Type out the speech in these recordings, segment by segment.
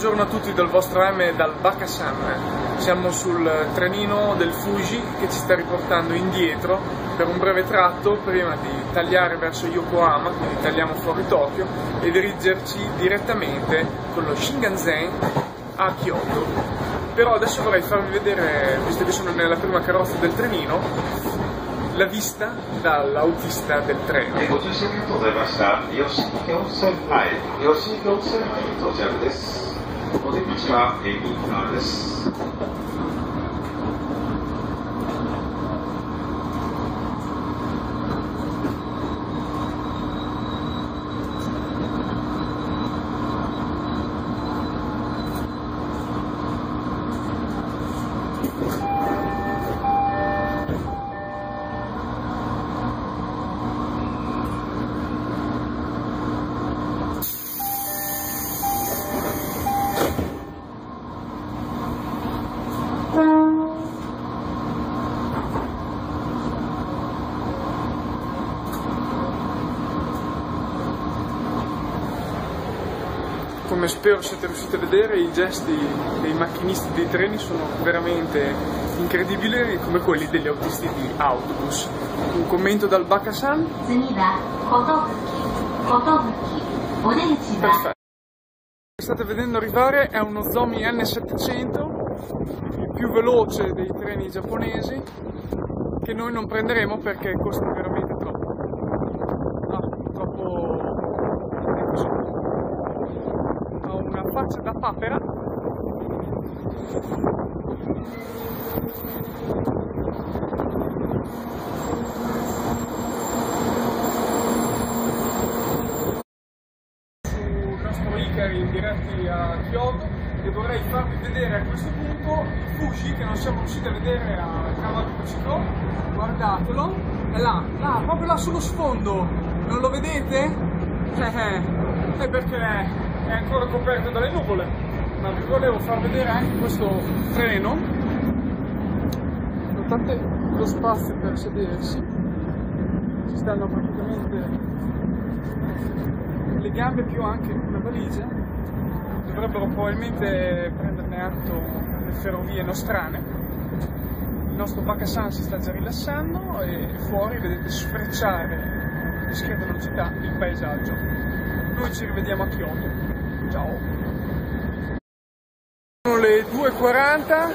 Buongiorno a tutti dal vostro M e dal Bakasan. Siamo sul trenino del Fuji che ci sta riportando indietro per un breve tratto prima di tagliare verso Yokohama, quindi tagliamo fuori Tokyo e dirigerci direttamente con lo Shinkansen a Kyoto. Però adesso vorrei farvi vedere, visto che sono nella prima carrozza del trenino, la vista dall'autista del treno. お出口は右側です。 Come spero siete riusciti a vedere, i gesti dei macchinisti dei treni sono veramente incredibili, come quelli degli autisti di autobus. Un commento dal Bakasan? Perfetto. Che state vedendo arrivare è un Nozomi N700, il più veloce dei treni giapponesi, che noi non prenderemo perché costa veramente troppo. Ha una faccia da papera. Sul nostro Ikari diretti a Kyoto e vorrei farvi vedere a questo punto il Fuji che non siamo riusciti a vedere a cavallo di ciclo. Guardatelo, è là, là, proprio là sullo sfondo. Non lo vedete? È perché è ancora coperto dalle nuvole, ma vi volevo far vedere anche questo treno. Notate lo spazio per sedersi, ci stanno praticamente le gambe più anche una valigia. Dovrebbero probabilmente prenderne atto le ferrovie nostrane. Il nostro Bakasan si sta già rilassando e fuori vedete sfrecciare a discreta velocità il paesaggio. Noi ci rivediamo a Kyoto. Ciao. Sono le 2:40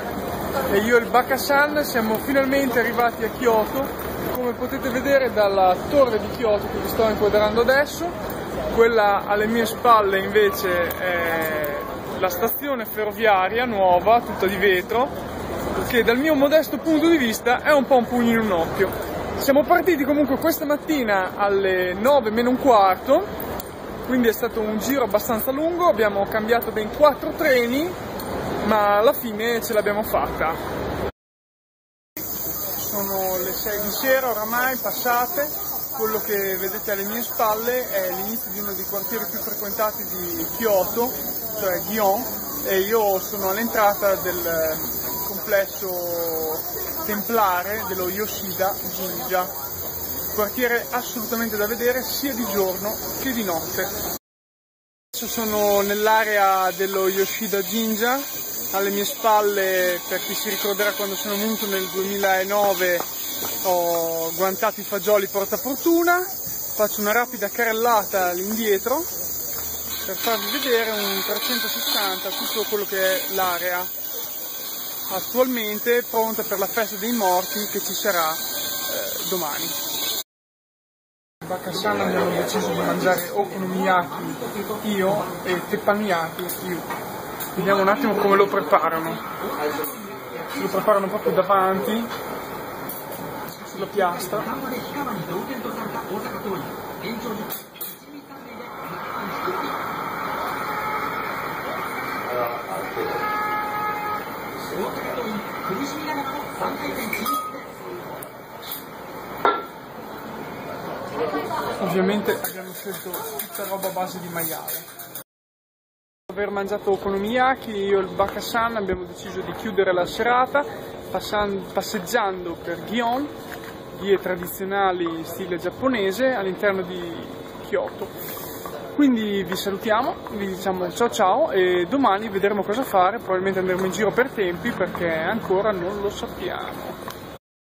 e io e il Bakasan siamo finalmente arrivati a Kyoto. Come potete vedere dalla torre di Kyoto che vi sto inquadrando adesso, quella alle mie spalle invece è la stazione ferroviaria nuova, tutta di vetro, che dal mio modesto punto di vista è un po' un pugno in un occhio. Siamo partiti comunque questa mattina alle 9:45. Quindi è stato un giro abbastanza lungo, abbiamo cambiato ben 4 treni, ma alla fine ce l'abbiamo fatta. Sono le 6 di sera oramai, passate. Quello che vedete alle mie spalle è l'inizio di uno dei quartieri più frequentati di Kyoto, cioè Gion, e io sono all'entrata del complesso templare dello Yoshida Jinja. Quartiere assolutamente da vedere sia di giorno che di notte. Adesso sono nell'area dello Yoshida Jinja, alle mie spalle, per chi si ricorderà quando sono venuto nel 2009 ho guantato i fagioli portafortuna. Faccio una rapida carrellata all'indietro per farvi vedere un 360 tutto quello che è l'area attualmente pronta per la festa dei morti che ci sarà domani. A Bakasan abbiamo deciso di mangiare okonomiyaki io e teppaniyaki io. Vediamo un attimo come lo preparano. Lo preparano proprio davanti, sulla piastra. Ovviamente abbiamo scelto tutta roba a base di maiale. Dopo aver mangiato okonomiyaki, io e il Bakasan abbiamo deciso di chiudere la serata passeggiando per Gion, vie tradizionali in stile giapponese all'interno di Kyoto. Quindi vi salutiamo, vi diciamo ciao ciao e domani vedremo cosa fare, probabilmente andremo in giro per tempi perché ancora non lo sappiamo.